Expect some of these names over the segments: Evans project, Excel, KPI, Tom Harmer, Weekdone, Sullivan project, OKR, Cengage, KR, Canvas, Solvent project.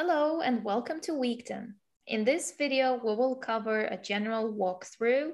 Hello and welcome to Weekdone. In this video, we will cover a general walkthrough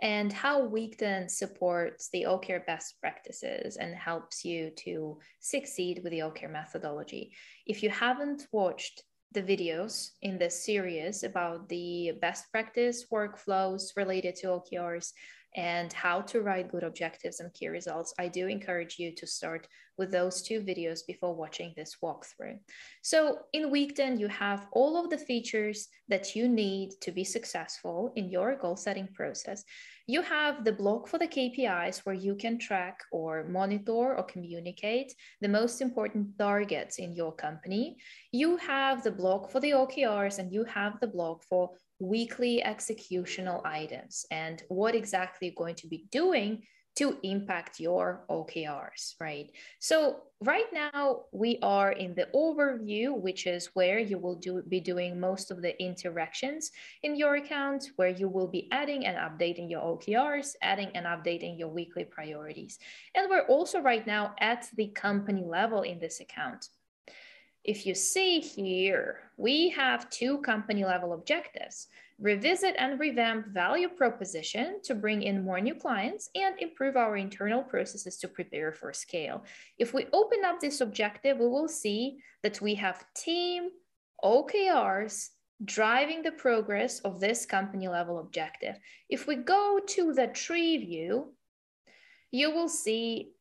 and how Weekdone supports the OKR best practices and helps you to succeed with the OKR methodology. If you haven't watched the videos in this series about the best practice workflows related to OKRs and how to write good objectives and key results, I do encourage you to start with those two videos before watching this walkthrough. So in Weekdone, you have all of the features that you need to be successful in your goal setting process. You have the block for the KPIs where you can track or monitor or communicate the most important targets in your company. You have the block for the OKRs and you have the block for weekly executional items and what exactly you're going to be doing to impact your OKRs, right? So right now we are in the overview, which is where you will be doing most of the interactions in your account, where you will be adding and updating your OKRs, adding and updating your weekly priorities. And we're also right now at the company level in this account. If you see here, we have two company level objectives: revisit and revamp value proposition to bring in more new clients and improve our internal processes to prepare for scale. If we open up this objective, we will see that we have team OKRs driving the progress of this company level objective. If we go to the tree view, you will see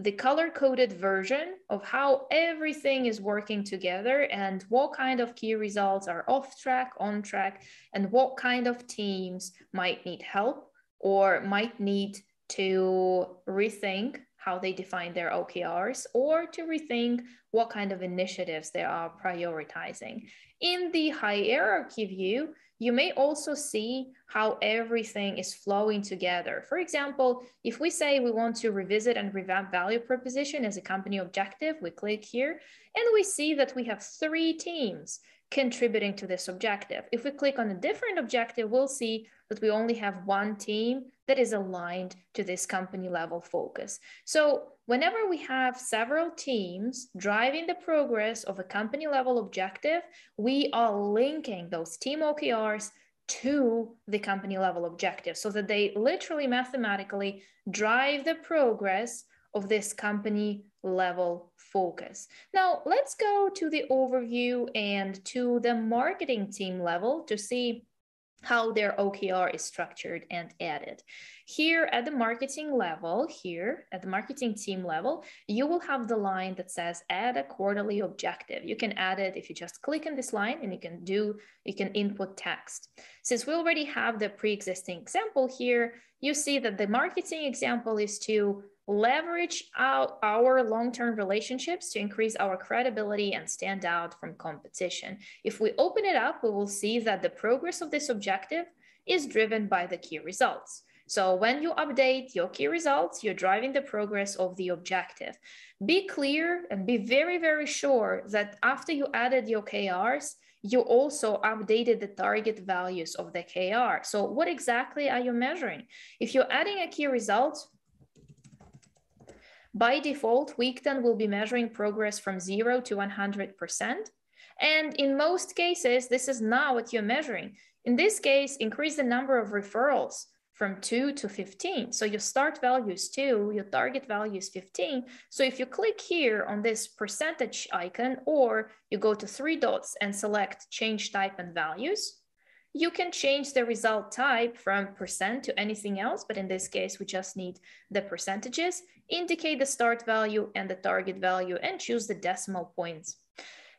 the color-coded version of how everything is working together and what kind of key results are off track, on track, and what kind of teams might need help or might need to rethink how they define their OKRs or to rethink what kind of initiatives they are prioritizing. In the hierarchy view, you may also see how everything is flowing together. For example, if we say we want to revisit and revamp value proposition as a company objective, we click here and we see that we have three teams contributing to this objective. If we click on a different objective, we'll see that we only have one team that is aligned to this company level focus. So whenever we have several teams driving the progress of a company level objective, we are linking those team OKRs to the company level objective so that they literally mathematically drive the progress of this company level focus. Now let's go to the overview and to the marketing team level to see how their OKR is structured and added. Here at the marketing level, here at the marketing team level, you will have the line that says add a quarterly objective. You can add it if you just click on this line and you can input text. Since we already have the pre-existing example here, you see that the marketing example is to leverage out our long-term relationships to increase our credibility and stand out from competition. If we open it up, we will see that the progress of this objective is driven by the key results. So when you update your key results, you're driving the progress of the objective. Be clear and be very, very sure that after you added your OKRs, you also updated the target values of the KR. So what exactly are you measuring? If you're adding a key result, by default, Weekdone will be measuring progress from 0 to 100%. And in most cases, this is not what you're measuring. In this case, increase the number of referrals from 2 to 15. So your start value is 2, your target value is 15. So if you click here on this percentage icon, or you go to 3 dots and select change type and values, you can change the result type from percent to anything else, but in this case, we just need the percentages, indicate the start value and the target value, and choose the decimal points.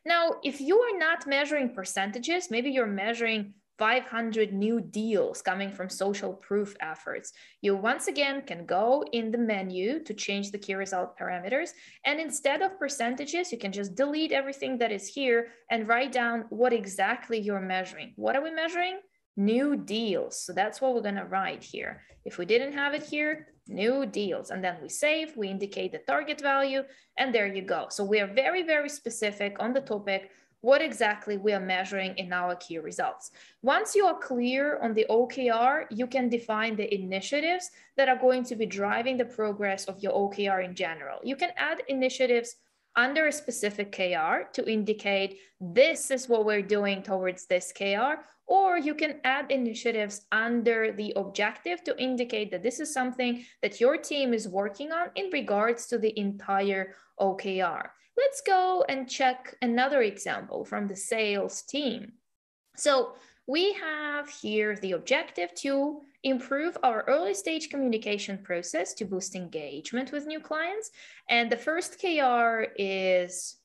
Now, if you are not measuring percentages, maybe you're measuring 500 new deals coming from social proof efforts, you once again can go in the menu to change the key result parameters. And instead of percentages, you can just delete everything that is here and write down what exactly you're measuring. What are we measuring? New deals. So that's what we're going to write here. If we didn't have it here, new deals. And then we save, we indicate the target value, and there you go. So we are very, very specific on the topic what exactly we are measuring in our key results. Once you are clear on the OKR, you can define the initiatives that are going to be driving the progress of your OKR in general. You can add initiatives under a specific KR to indicate this is what we're doing towards this KR, or you can add initiatives under the objective to indicate that this is something that your team is working on in regards to the entire OKR. Let's go and check another example from the sales team. So we have here the objective to improve our early stage communication process to boost engagement with new clients. And the first KR is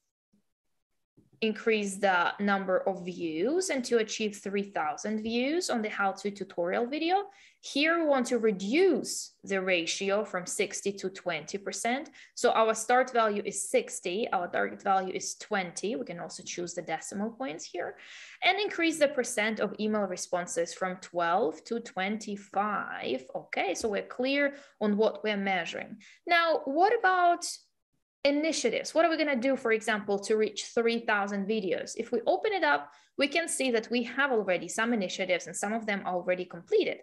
increase the number of views and to achieve 3,000 views on the how-to tutorial video. Here we want to reduce the ratio from 60 to 20%. So our start value is 60, our target value is 20. We can also choose the decimal points here and increase the percent of email responses from 12 to 25. Okay, so we're clear on what we're measuring. Now, what about initiatives? What are we going to do, for example, to reach 3,000 videos? If we open it up, we can see that we have already some initiatives and some of them are already completed.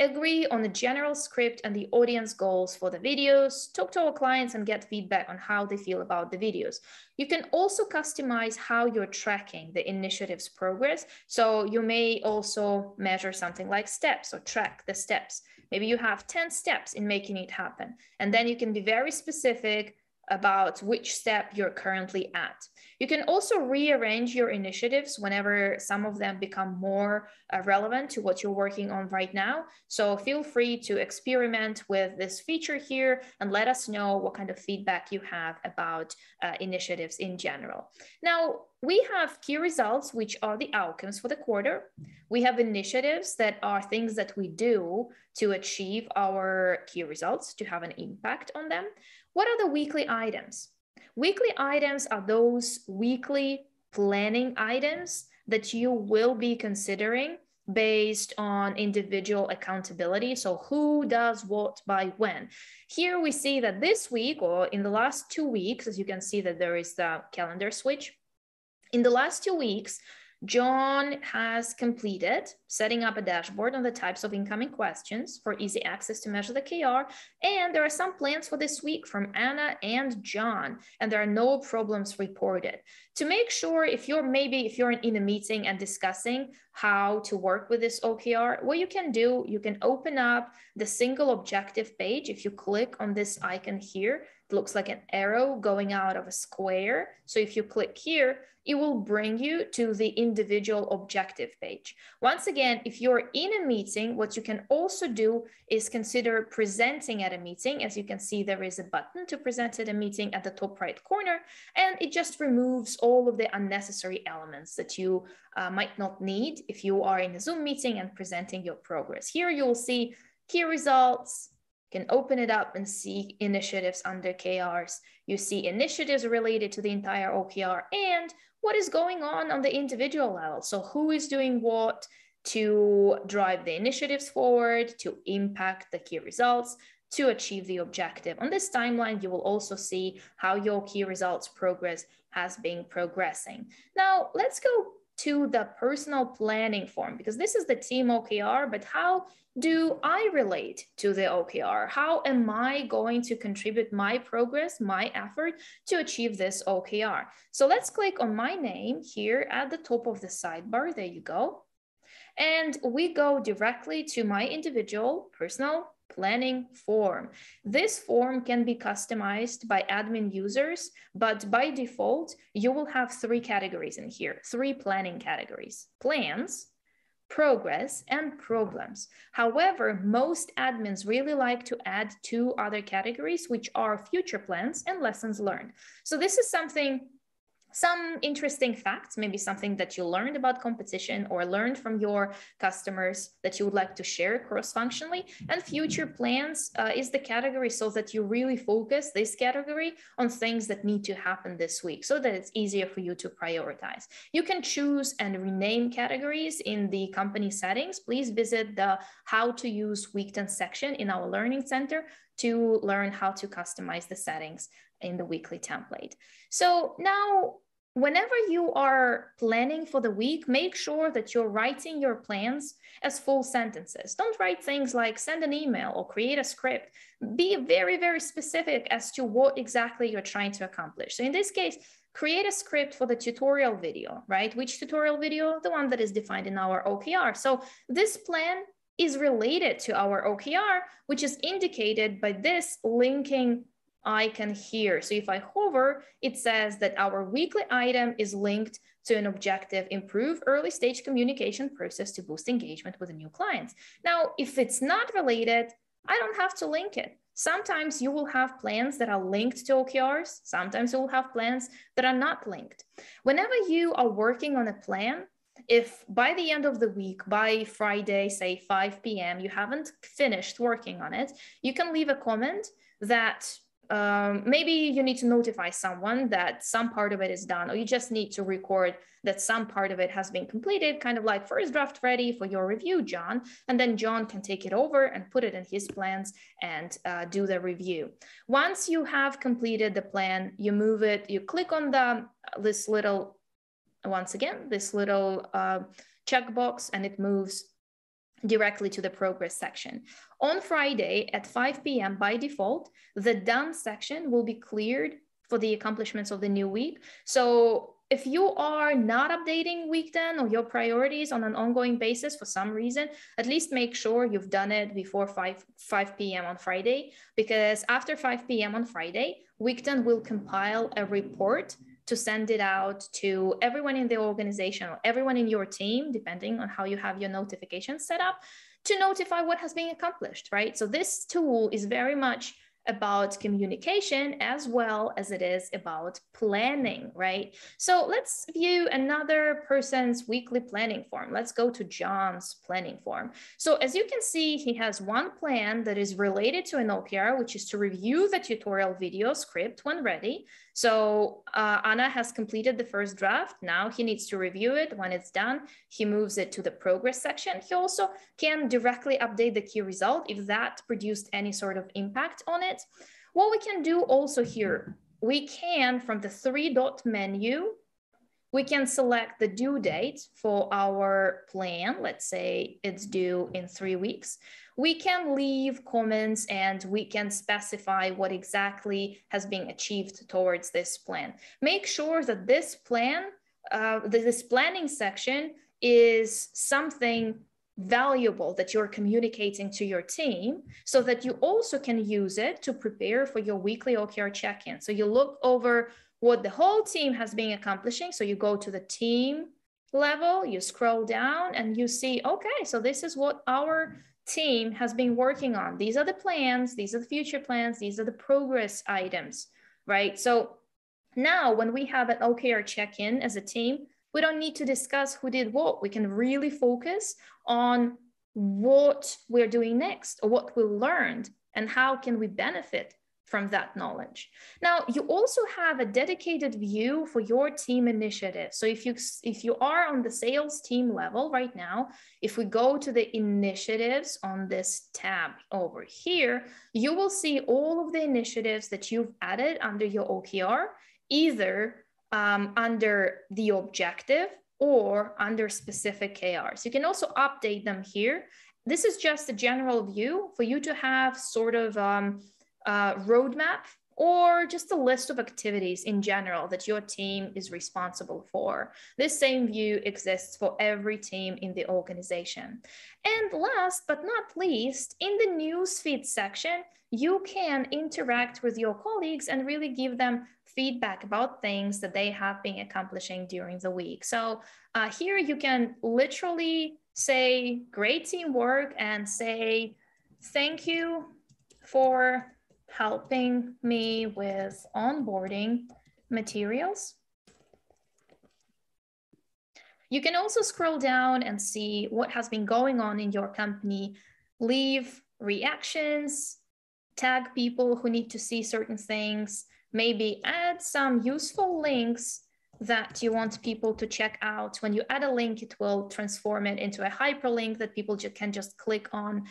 Agree on the general script and the audience goals for the videos. Talk to our clients and get feedback on how they feel about the videos. You can also customize how you're tracking the initiative's progress. So you may also measure something like steps or track the steps. Maybe you have 10 steps in making it happen. And then you can be very specific about which step you're currently at. You can also rearrange your initiatives whenever some of them become more relevant to what you're working on right now. So feel free to experiment with this feature here and let us know what kind of feedback you have about initiatives in general. Now, we have key results, which are the outcomes for the quarter. We have initiatives that are things that we do to achieve our key results, to have an impact on them. What are the weekly items? Weekly items are those weekly planning items that you will be considering based on individual accountability. So who does what by when? Here we see that this week, or in the last 2 weeks, as you can see that there is the calendar switch. In the last 2 weeks, John has completed setting up a dashboard on the types of incoming questions for easy access to measure the KR. And there are some plans for this week from Anna and John, and there are no problems reported. To make sure if you're in a meeting and discussing how to work with this OKR, what you can do, you can open up the single objective page. If you click on this icon here, it looks like an arrow going out of a square. So if you click here, it will bring you to the individual objective page. Once again, if you're in a meeting, what you can also do is consider presenting at a meeting. As you can see, there is a button to present at a meeting at the top right corner, and it just removes all of the unnecessary elements that you might not need if you are in a Zoom meeting and presenting your progress. Here you'll see key results. Can open it up and see initiatives under KRs. You see initiatives related to the entire OKR and what is going on the individual level. So who is doing what to drive the initiatives forward, to impact the key results, to achieve the objective. On this timeline, you will also see how your key results progress has been progressing. Now let's go to the personal planning form, because this is the team OKR, but how do I relate to the OKR? How am I going to contribute my progress, my effort to achieve this OKR? So let's click on my name here at the top of the sidebar. There you go. And we go directly to my individual personal planning form. This form can be customized by admin users, but by default, you will have three categories in here, three planning categories: plans, progress, and problems. However, most admins really like to add two other categories, which are future plans and lessons learned. So this is some interesting facts, maybe something that you learned about competition or learned from your customers that you would like to share cross-functionally. And future plans is the category so that you really focus this category on things that need to happen this week so that it's easier for you to prioritize. You can choose and rename categories in the company settings. Please visit the How to Use Weekdone section in our Learning Center to learn how to customize the settings in the weekly template. So now Whenever you are planning for the week, make sure that you're writing your plans as full sentences. Don't write things like send an email or create a script. Be very, very specific as to what exactly you're trying to accomplish. So in this case, create a script for the tutorial video, right? Which tutorial video? The one that is defined in our OKR. So this plan is related to our OKR, which is indicated by this linking icon here. So if I hover, it says that our weekly item is linked to an objective: improve early stage communication process to boost engagement with new clients. Now, if it's not related, I don't have to link it. Sometimes you will have plans that are linked to OKRs. Sometimes you will have plans that are not linked. Whenever you are working on a plan, if by the end of the week, by Friday, say 5 p.m., you haven't finished working on it, you can leave a comment that maybe you need to notify someone that some part of it is done, or you just need to record that some part of it has been completed, kind of like first draft ready for your review, John, and then John can take it over and put it in his plans and do the review. Once you have completed the plan, you move it, you click on this little checkbox, and it moves directly to the progress section. On Friday at 5 p.m. by default, the done section will be cleared for the accomplishments of the new week. So if you are not updating Weekdone or your priorities on an ongoing basis for some reason, at least make sure you've done it before 5 p.m. on Friday, because after 5 p.m. on Friday, Weekdone will compile a report to send it out to everyone in the organization or everyone in your team, depending on how you have your notifications set up, to notify what has been accomplished, right? So this tool is very much about communication as well as it is about planning, right? So let's view another person's weekly planning form. Let's go to John's planning form. So as you can see, he has one plan that is related to an OKR, which is to review the tutorial video script when ready. So Anna has completed the first draft. Now he needs to review it. When it's done, he moves it to the progress section. He also can directly update the key result if that produced any sort of impact on it. What we can do also here, we can, from the three-dot menu, we can select the due date for our plan. Let's say it's due in 3 weeks. We can leave comments and we can specify what exactly has been achieved towards this plan. Make sure that this plan, this planning section is something valuable that you're communicating to your team, so that you also can use it to prepare for your weekly OKR check-in. So you look over what the whole team has been accomplishing. So you go to the team level, you scroll down and you see, okay, so this is what our team has been working on. These are the plans, these are the future plans, these are the progress items, right? So now when we have an OKR check-in as a team, we don't need to discuss who did what. We can really focus on what we're doing next or what we learned and how can we benefit from that knowledge. Now, you also have a dedicated view for your team initiative. So if you are on the sales team level right now, if we go to the initiatives on this tab over here, you will see all of the initiatives that you've added under your OKR, either under the objective or under specific KRs. You can also update them here. This is just a general view for you to have sort of roadmap or just a list of activities in general that your team is responsible for. This same view exists for every team in the organization. And last but not least, in the newsfeed section, you can interact with your colleagues and really give them feedback about things that they have been accomplishing during the week. So here you can literally say great teamwork and say thank you for helping me with onboarding materials. You can also scroll down and see what has been going on in your company. Leave reactions, tag people who need to see certain things, maybe add some useful links that you want people to check out. When you add a link, it will transform it into a hyperlink that people can just click on.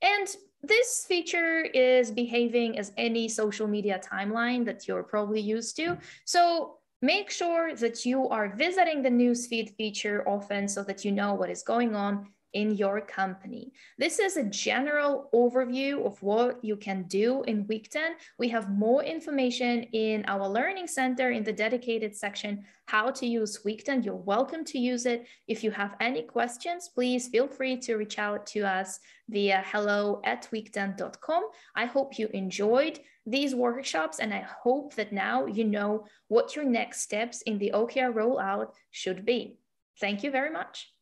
And this feature is behaving as any social media timeline that you're probably used to. So Make sure that you are visiting the newsfeed feature often so that you know what is going on in your company. This is a general overview of what you can do in Weekdone. We have more information in our learning center in the dedicated section, how to use Weekdone. You're welcome to use it. If you have any questions, please feel free to reach out to us via hello@weekdone.com. I hope you enjoyed these workshops, and I hope that now you know what your next steps in the OKR rollout should be. Thank you very much.